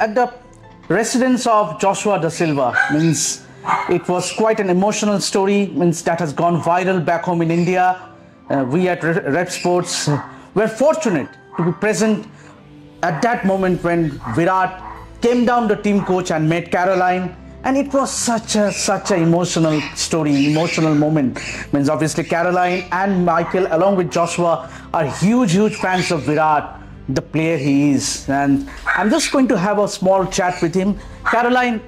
At the residence of Joshua Da Silva. Means it was quite an emotional story, means that has gone viral back home in India. We at RevSportz were fortunate to be present at that moment when Virat came down the team coach and met Caroline, and it was such an emotional story, emotional moment. Means obviously Caroline and Michael along with Joshua are huge fans of Virat, the player he is, and I'm just going to have a small chat with him. Caroline,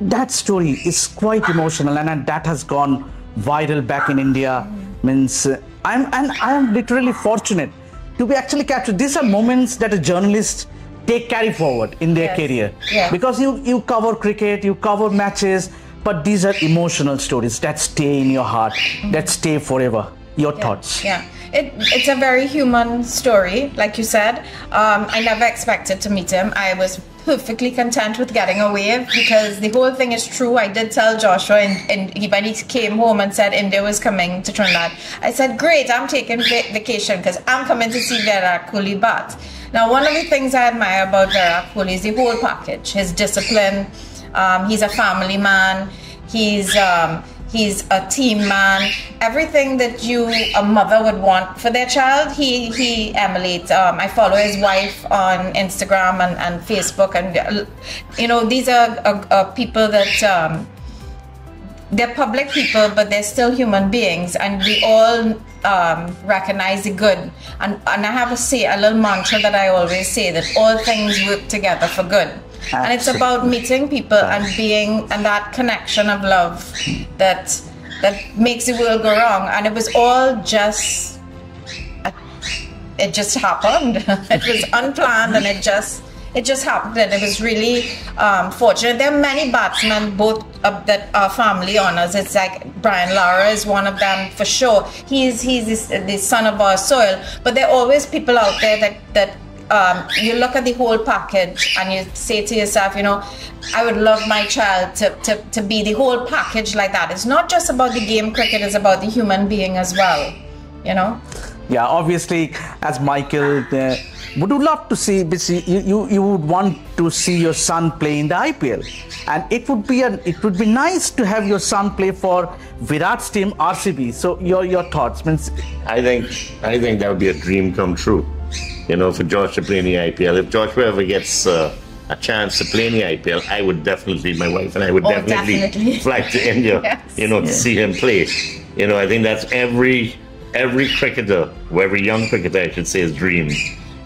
that story is quite emotional, and that has gone viral back in India. Means I am literally fortunate to be actually captured. These are moments that a journalist carry forward in their career, because you cover cricket, you cover matches, but these are emotional stories that stay in your heart, that stay forever. Your thoughts? Yeah. It's a very human story, like you said. I never expected to meet him. I was perfectly content with getting a wave because the whole thing is true. I did tell Joshua, and when he came home and said India was coming to Trinidad, I said, great, I'm taking vacation because I'm coming to see Virat Kohli bat. Now, one of the things I admire about Virat Kohli is the whole package, his discipline. He's a family man. He's a team man. Everything that a mother would want for their child, he emulates. I follow his wife on Instagram and Facebook, and these are people that they're public people, but they're still human beings, and we all recognize the good. And I have a little mantra that I always say, that all things work together for good. Absolutely. And it's about meeting people and that connection of love that makes the world go wrong. And it was all just, it just happened. It was unplanned, and it just happened. And it was really fortunate. There are many batsmen, both of that are family honors. It's like Brian Lara is one of them for sure. He's the son of our soil. But there are always people out there that. You look at the whole package and you say to yourself, I would love my child to be the whole package like that. It's not just about the game cricket, it's about the human being as well, Yeah, obviously, as Michael, would you love to see you would want to see your son play in the IPL, and it would be nice to have your son play for Virat's team RCB. So your thoughts? I think that would be a dream come true. For Josh to play in the IPL. If Joshua ever gets a chance to play in the IPL, I would definitely, my wife and I would definitely fly to India, to see him play. I think that's every cricketer, or every young cricketer, I should say, his dream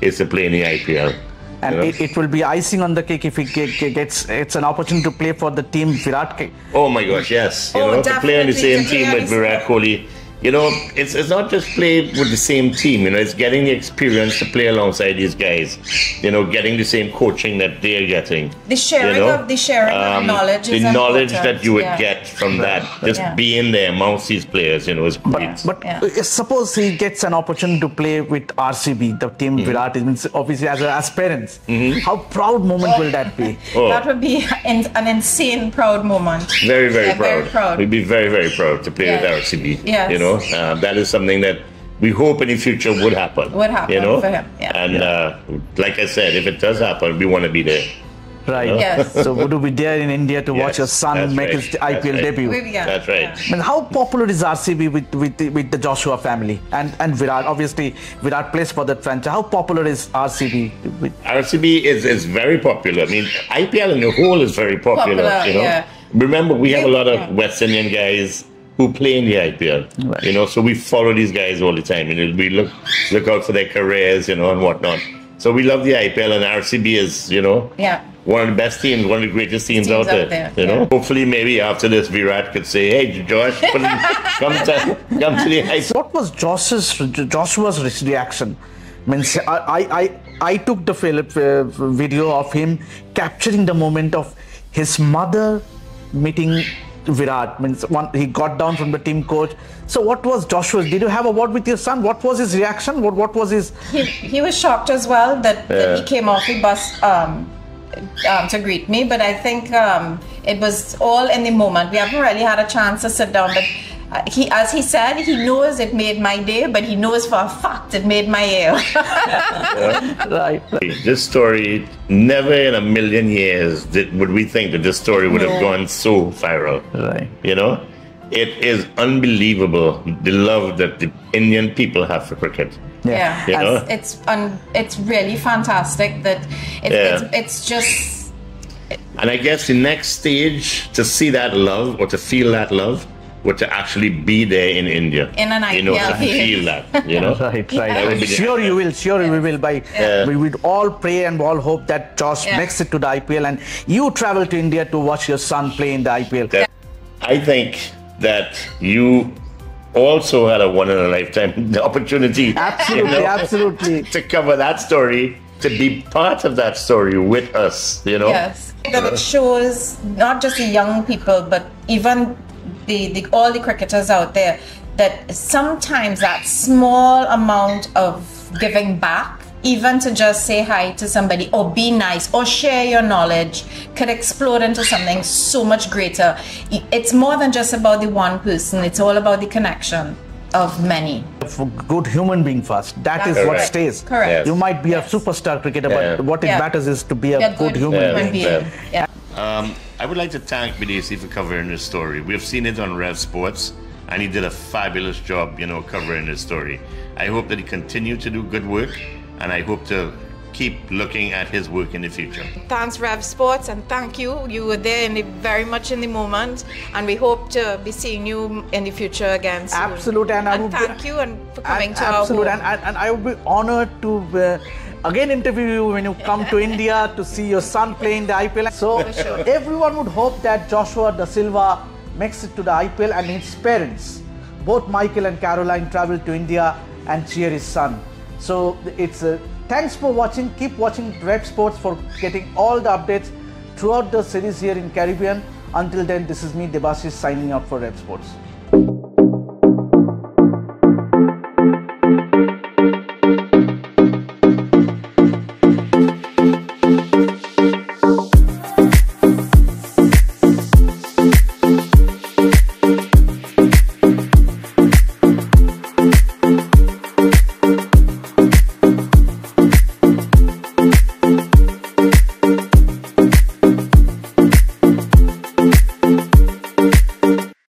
is to play in the IPL. And it will be icing on the cake if he gets an opportunity to play for the team Virat Kohli. Oh my gosh, yes. To play on the same team with Virat Kohli. It's not just play with the same team, it's getting the experience to play alongside these guys, getting the same coaching that they're getting. The sharing of knowledge. The knowledge that you would get from that, just being there amongst these players, is great. But suppose he gets an opportunity to play with RCB, the team Virat, obviously as parents, how proud moment will that be? That would be an insane proud moment. Very, very proud. We'd be very, very proud to play with RCB. Yes. That is something that we hope in the future would happen. For him. Yeah. And like I said, if it does happen, we want to be there. Right. Yes. So would you be there in India to watch your son make his IPL debut? That's right. Yeah. And how popular is RCB with the Joshua family and Virat? Obviously, Virat plays for that franchise. How popular is RCB? RCB is very popular. I mean, IPL in the whole is very popular. Remember, we have a lot of West Indian guys who play in the IPL, so we follow these guys all the time, we look out for their careers, and whatnot. So we love the IPL, and RCB is, one of the best teams, one of the greatest teams out there. Hopefully, maybe after this, Virat could say, "Hey, Josh, come to the IPL." What was Joshua's reaction? I mean, I I took the video of him capturing the moment of his mother meeting Virat. Means he got down from the team coach. So what was Joshua's? Did you have a word with your son? What was his reaction? What was his? He was shocked as well that he came off the bus to greet me. But I think it was all in the moment. We haven't really had a chance to sit down. But he, as he said, he knows it made my day. But he knows for a fact it made my year. Yeah. Right. This story, never in a million years would we think that this story would have gone so viral. Right. You know, it is unbelievable the love that the Indian people have for cricket. Yeah, yeah. It's really fantastic that it's just. And I guess the next stage to see that love or to feel that love would to actually be there in India. In an IPL. You know, to feel that, you know. Right, right. Yeah. I'm sure you will, sure we will. We would all pray and all hope that Josh makes it to the IPL and you travel to India to watch your son play in the IPL. Yeah. I think that you also had a one-in-a-lifetime opportunity. Absolutely, you know, absolutely. To cover that story, to be part of that story with us, you know. Yes, that it shows not just the young people, but even all the cricketers out there, that sometimes that small amount of giving back, even to just say hi to somebody or be nice or share your knowledge, could explode into something so much greater. It's more than just about the one person. It's all about the connection of many. Good human being first. That is what stays. Correct. Yes. You might be a superstar cricketer, but what it matters is to be a good human being. Yeah. I would like to thank Debasis for covering this story. We have seen it on RevSportz, and he did a fabulous job, you know, covering this story. I hope that he continues to do good work, and I hope to keep looking at his work in the future. Thanks, RevSportz, and thank you. You were there very much in the moment, and we hope to be seeing you in the future again soon. Absolutely, and thank you for coming to our home. And I would be honored to again interview you when you come to India to see your son play in the IPL. So everyone would hope that Joshua Da Silva makes it to the IPL, and his parents, both Michael and Caroline, travel to India and cheer his son. So it's thanks for watching. Keep watching RevSportz for getting all the updates throughout the series here in Caribbean. Until then, this is me, Debasis, signing up for RevSportz.